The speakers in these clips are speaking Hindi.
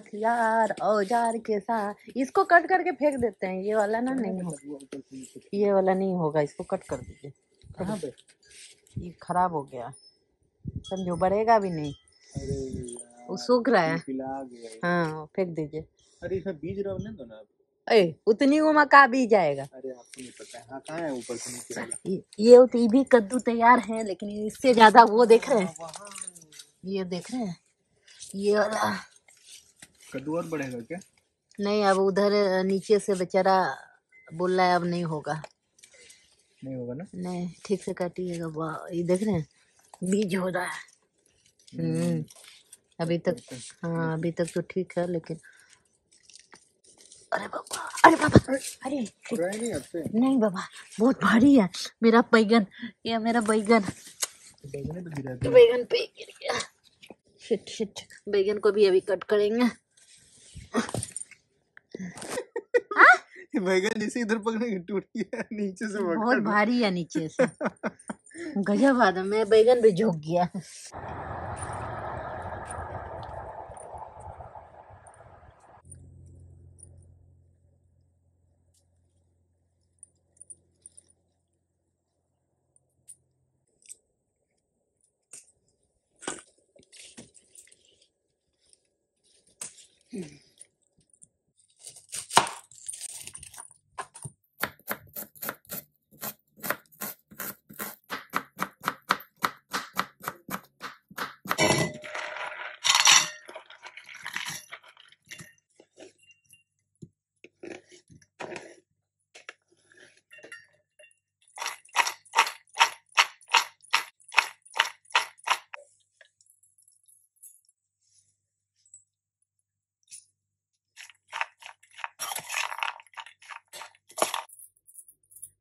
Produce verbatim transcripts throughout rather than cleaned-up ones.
हथियार औजार के साथ, इसको कट करके फेंक देते हैं। ये वाला ना नहीं होगा, ये वाला नहीं होगा, इसको कट कर दीजिए। कहाँ पे ये खराब हो गया, समझो बढ़ेगा भी नहीं, वो सूख रहा है। हाँ फेंक दीजिए। अरे इसमें बीज रहने दो ना, ए उतनी उमा का बीज आएगा। अरे आपको नहीं पता है। हाँ, कहाँ है ऊपर से नीचे वाला? ये ये भी कद्दू तैयार है, लेकिन इससे ज्यादा वो देख रहे हैं, ये देख रहे हैं, ये वाला कद्दू और बढ़ेगा क्या? नहीं, अब उधर नीचे से बेचारा बोल रहा है अब नहीं होगा, नहीं होगा ना, नहीं ठीक से काटिएगा। वाह ये देख रहे हैं बीज हो रहा है। हम्म अभी तक, हाँ अभी तक तो ठीक है, लेकिन अरे बाबा, अरे बाबा, अरे नहीं, आपसे नहीं बाबा, बहुत भारी है मेरा बैगन, ये मेरा बैगन तो बैगन पे गिर गया। शिट शिट, बैगन को भी अभी कट करेंगे। बैगन जैसे इधर पकड़ेंगे टूट गया नीचे से, बहुत भारी है नीचे से। गजब आदमी, मैं बैगन भी झुक गया।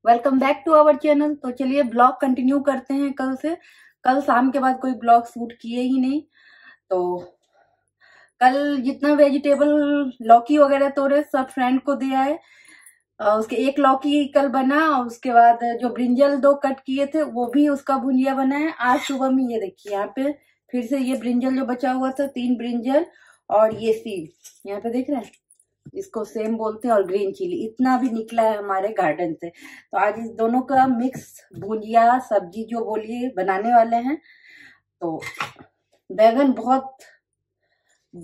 Welcome back to our channel. तो चलिए ब्लॉग कंटिन्यू करते हैं। कल से, कल शाम के बाद कोई ब्लॉग शूट किए ही नहीं। तो कल जितना वेजिटेबल लौकी वगैरह तोड़े सब फ्रेंड को दिया है। उसके एक लौकी कल बना, उसके बाद जो ब्रिंजल दो कट किए थे वो भी उसका भुंजिया बना है। आज सुबह में ये देखिए यहाँ पे फिर से ये ब्रिंजल जो बचा हुआ था, तीन ब्रिंजल और ये सीम यहाँ पे देख रहे हैं, इसको सेम बोलते हैं, और ग्रीन चिली इतना भी निकला है हमारे गार्डन से। तो आज इस दोनों का मिक्स भुजिया सब्जी जो बोलिए बनाने वाले हैं। तो बैगन बहुत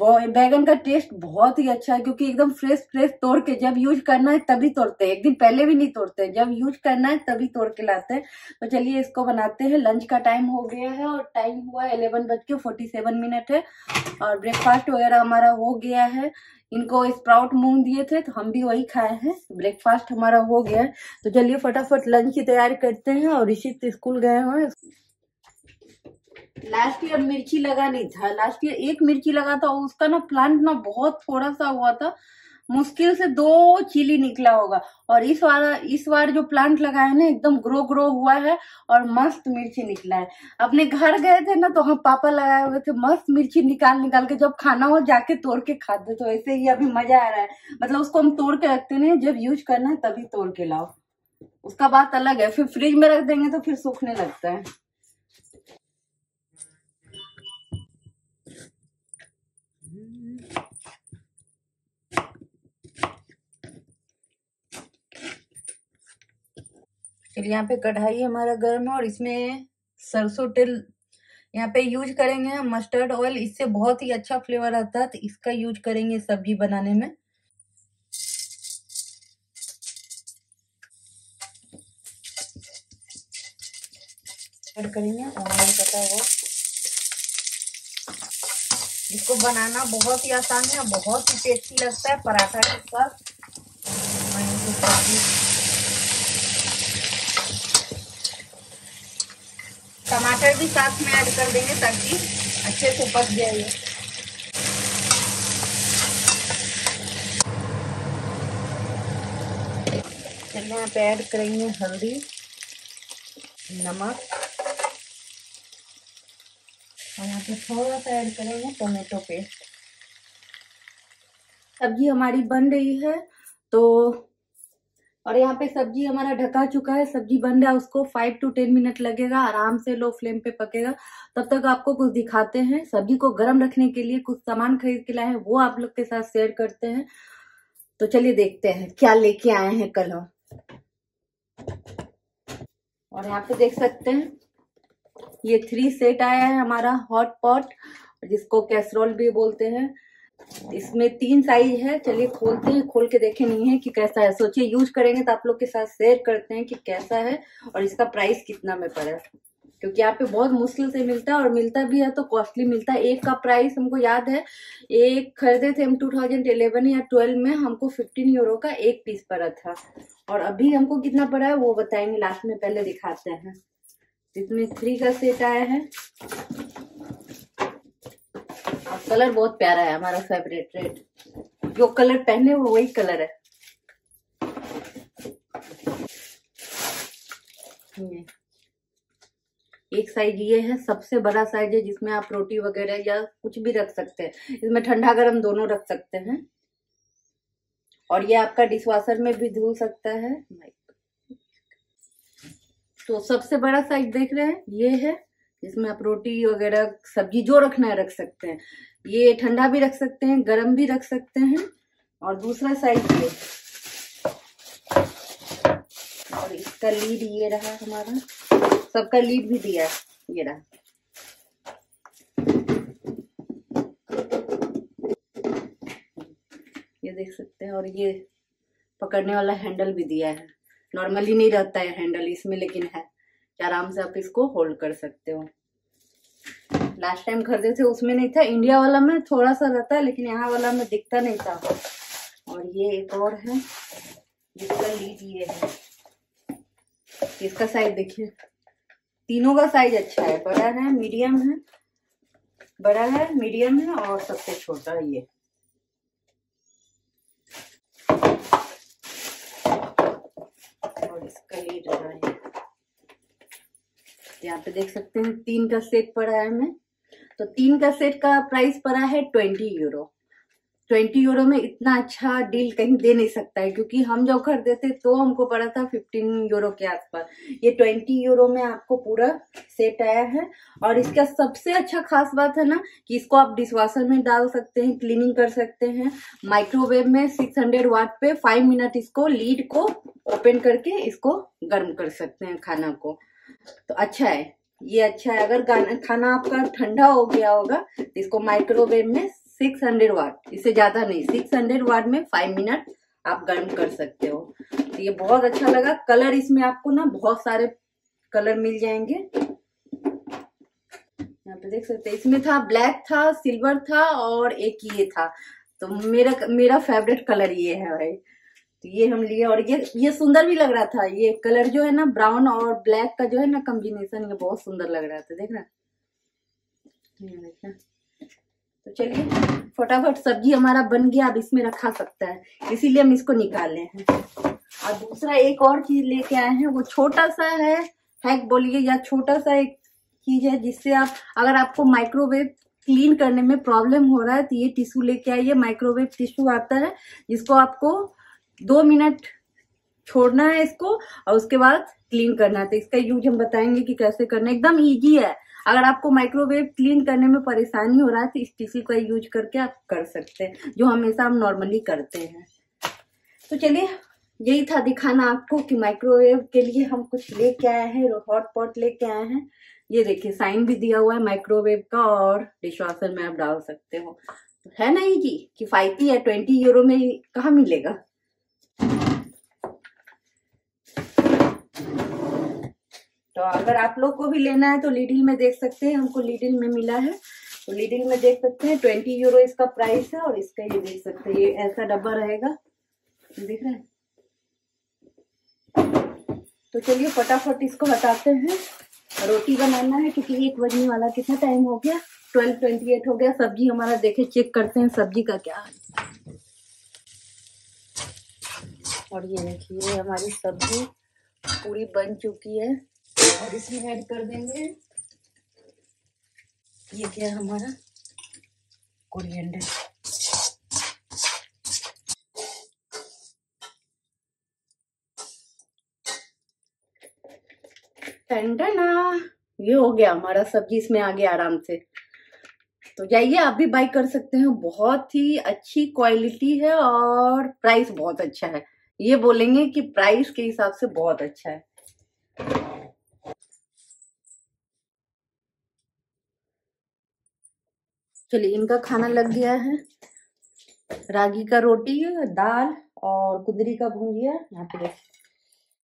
बैगन का टेस्ट बहुत ही अच्छा है, क्योंकि एकदम फ्रेश फ्रेश तोड़ के जब यूज करना है तभी तोड़ते हैं, एक दिन पहले भी नहीं तोड़ते हैं, जब यूज करना है तभी तोड़ के लाते हैं। तो चलिए इसको बनाते हैं। लंच का टाइम हो गया है और टाइम हुआ इलेवन बज के फोर्टी सेवन मिनट है, और ब्रेकफास्ट वगैरह हमारा हो गया है। इनको स्प्राउट मूंग दिए थे तो हम भी वही खाए हैं। ब्रेकफास्ट हमारा हो गया है, तो चलिए फटाफट लंच की तैयारी करते हैं। और ऋषित स्कूल गए हैं। लास्ट ईयर मिर्ची लगा नहीं था, लास्ट ईयर एक मिर्ची लगा था, उसका ना प्लांट ना बहुत थोड़ा सा हुआ था, मुश्किल से दो चिली निकला होगा। और इस बार इस बार जो प्लांट लगा है ना एकदम ग्रो ग्रो हुआ है और मस्त मिर्ची निकला है। अपने घर गए थे ना तो हम पापा लगाए हुए थे, मस्त मिर्ची निकाल निकाल के, जब खाना हो जाके तोड़ के खाते। तो ऐसे ही अभी मजा आ रहा है, मतलब उसको हम तोड़ के रखते नहीं, जब यूज करना है तभी तोड़ के लाओ, उसका बात अलग है। फिर फ्रिज में रख देंगे तो फिर सूखने लगता है। चलिए यहाँ पे कढ़ाई हमारा गर्म है और इसमें सरसों तेल यहाँ पे यूज करेंगे, मस्टर्ड ऑयल, इससे बहुत ही अच्छा फ्लेवर आता है, तो इसका यूज करेंगे सब्जी बनाने में। ऐड करेंगे और पता है वो, इसको बनाना बहुत ही आसान है, बहुत ही टेस्टी लगता है पराठा के साथ। टमाटर भी साथ में ऐड कर देंगे ताकि अच्छे से पक जाए। चलिए यहाँ पे ऐड करेंगे हल्दी, नमक, और यहाँ पे थोड़ा सा ऐड करेंगे टोमेटो पेस्ट। सब्जी हमारी बन रही है। तो और यहाँ पे सब्जी हमारा ढका चुका है, सब्जी बन रहा है, उसको फाइव टू टेन मिनट लगेगा, आराम से लो फ्लेम पे पकेगा। तब तक आपको कुछ दिखाते हैं, सब्जी को गर्म रखने के लिए कुछ सामान खरीद के लाए हैं, वो आप लोग के साथ शेयर करते हैं। तो चलिए देखते हैं क्या लेके आए हैं कल हम। और यहाँ पे देख सकते हैं ये थ्री सेट आया है हमारा हॉट पॉट, जिसको कैसरोल भी बोलते हैं। इसमें तीन साइज है, चलिए खोलते हैं, खोल के देखे नहीं है कि कैसा है। सोचिए यूज करेंगे तो आप लोग के साथ शेयर करते हैं कि कैसा है और इसका प्राइस कितना में पड़ा, क्योंकि यहाँ पे बहुत मुश्किल से मिलता है और मिलता भी है तो कॉस्टली मिलता है। एक का प्राइस हमको याद है, एक खरीदे थे हम टू थाउजेंड इलेवन या ट्वेल्व में, हमको फिफ्टीन यूरो का एक पीस पड़ा था। और अभी हमको कितना पड़ा है वो बताएंगे लास्ट में, पहले दिखाते हैं। इसमें थ्री का सेट आया है, कलर बहुत प्यारा है, हमारा फेवरेट रेड, जो कलर पहने वो वही कलर है। एक साइज ये है, सबसे बड़ा साइज है, जिसमें आप रोटी वगैरह या कुछ भी रख सकते हैं, इसमें ठंडा गर्म दोनों रख सकते हैं। और ये आपका डिशवाशर में भी धुल सकता है। तो सबसे बड़ा साइज देख रहे हैं ये है, इसमें आप रोटी वगैरह सब्जी जो रखना है रख सकते हैं। ये ठंडा भी रख सकते हैं, गर्म भी रख सकते हैं। और दूसरा साइज ये, और इसका लीड ये रहा हमारा, सबका लीड भी दिया है, ये रहा। ये देख सकते हैं, और ये पकड़ने वाला हैंडल भी दिया है। नॉर्मली नहीं रहता है हैंडल इसमें, लेकिन है, आराम से आप इसको होल्ड कर सकते हो। लास्ट टाइम खरीदे थे उसमें नहीं था, इंडिया वाला में थोड़ा सा रहता है, लेकिन यहाँ वाला में दिखता नहीं था। और ये एक और है जिसका लीड ये है, इसका साइज देखिए। तीनों का साइज अच्छा है, बड़ा है, मीडियम है, बड़ा है, मीडियम है, और सबसे छोटा ये। और इसका लीड रहा है, यहाँ पे देख सकते हैं तीन का सेट पड़ा है हमें। तो तीन का सेट का प्राइस पड़ा है ट्वेंटी यूरो। ट्वेंटी यूरो में इतना अच्छा डील कहीं दे नहीं सकता है, क्योंकि हम जब खरीदे थे तो हमको पड़ा था फिफ्टीन यूरो के आसपास। ये ट्वेंटी यूरो में आपको पूरा सेट आया है। और इसका सबसे अच्छा खास बात है ना कि इसको आप डिशवाशर में डाल सकते हैं, क्लीनिंग कर सकते हैं, माइक्रोवेव में सिक्स हंड्रेड वाट पे फाइव मिनट इसको लीड को ओपन करके इसको गर्म कर सकते हैं खाना को। तो अच्छा है, ये अच्छा है। अगर खाना आपका ठंडा हो गया होगा तो इसको माइक्रोवेव में सिक्स हंड्रेड वाट, इससे ज्यादा नहीं, सिक्स हंड्रेड वाट में फाइव मिनट आप गर्म कर सकते हो। तो ये बहुत अच्छा लगा। कलर इसमें आपको ना बहुत सारे कलर मिल जाएंगे, यहाँ पे देख सकते हैं। इसमें था ब्लैक, था सिल्वर, था और एक ये था। तो मेरा मेरा फेवरेट कलर ये है भाई, ये हम लिए। और ये ये सुंदर भी लग रहा था, ये कलर जो है ना ब्राउन और ब्लैक का जो है ना कॉम्बिनेशन, ये बहुत सुंदर लग रहा था, देखना देखना। तो चलिए फटाफट सब्जी हमारा बन गया, अब इसमें रखा सकता है, इसीलिए हम इसको निकाले हैं। और दूसरा एक और चीज लेके आए हैं, वो छोटा सा है, हैक बोलिए या छोटा सा एक चीज है, जिससे आप अगर आपको माइक्रोवेव क्लीन करने में प्रॉब्लम हो रहा है तो ये टिश्यू लेके आइए। माइक्रोवेव टिश्यू आता है, जिसको आपको दो मिनट छोड़ना है इसको और उसके बाद क्लीन करना है। तो इसका यूज हम बताएंगे कि कैसे करना है, एकदम इजी है। अगर आपको माइक्रोवेव क्लीन करने में परेशानी हो रहा है तो इस टिश्यू का यूज करके आप कर सकते हैं, जो हमेशा हम नॉर्मली करते हैं। तो चलिए यही था दिखाना आपको कि माइक्रोवेव के लिए हम कुछ लेके आए हैं, हॉट पॉट लेके आए हैं। ये देखिए साइन भी दिया हुआ है माइक्रोवेव का, और डिशवाशर में आप डाल सकते हो। तो है ना इजी, किफायती है, ट्वेंटी यूरो में कहाँ मिलेगा। तो अगर आप लोग को भी लेना है तो लिडिल में देख सकते हैं, हमको लिडिल में मिला है, तो लिडिल में देख सकते हैं ट्वेंटी यूरो इसका प्राइस है। और इसका ये देख सकते हैं, ये ऐसा डब्बा रहेगा, दिख रहा है। तो चलिए फटाफट इसको हटाते हैं, रोटी बनाना है, क्योंकि एक बजने वाला, कितना टाइम हो गया, ट्वेल्व ट्वेंटी एट हो गया। सब्जी हमारा देखे, चेक करते हैं सब्जी का क्या है। और ये देखिए हमारी सब्जी पूरी बन चुकी है, और इसमें ऐड कर देंगे ये क्या हमारा कोरिएंडर। टंडना, ये हो गया हमारा सब्जी, इसमें आ गया आराम से। तो जाइए आप भी बाय कर सकते हैं, बहुत ही अच्छी क्वालिटी है और प्राइस बहुत अच्छा है। ये बोलेंगे कि प्राइस के हिसाब से बहुत अच्छा है। चलिए इनका खाना लग गया है, रागी का रोटी, दाल और कुंदरी का भुंजिया। यहाँ पे